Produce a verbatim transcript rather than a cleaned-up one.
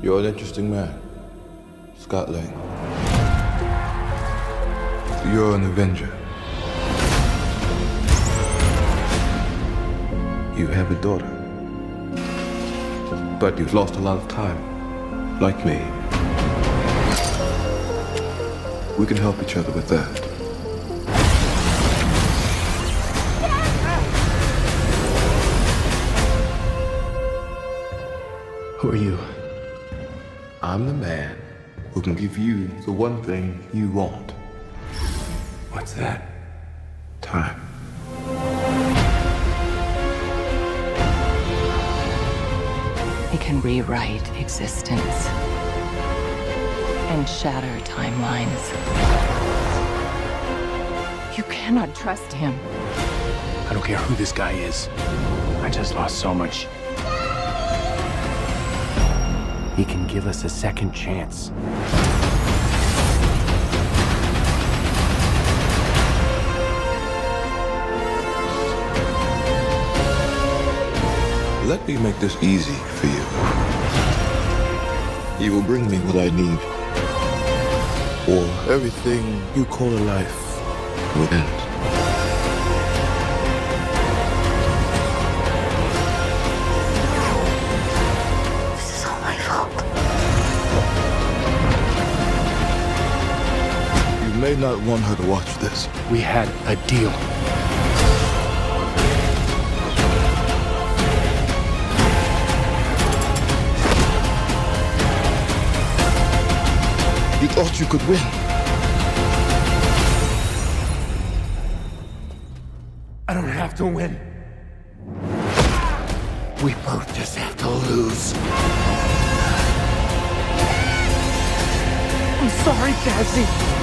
You're an interesting man, Scott Lang. You're an Avenger. You have a daughter, but you've lost a lot of time, like me. We can help each other with that. Dad! Who are you? I'm the man who can give you the one thing you want. What's that? Time. It can rewrite existence and shatter timelines. You cannot trust him. I don't care who this guy is. I just lost so much. He can give us a second chance. Let me make this easy for you. You will bring me what I need, or everything you call a life will end. This is all my fault. You may not want her to watch this. We had a deal. You thought you could win. I don't have to win. We both just have to lose. I'm sorry, Cassie.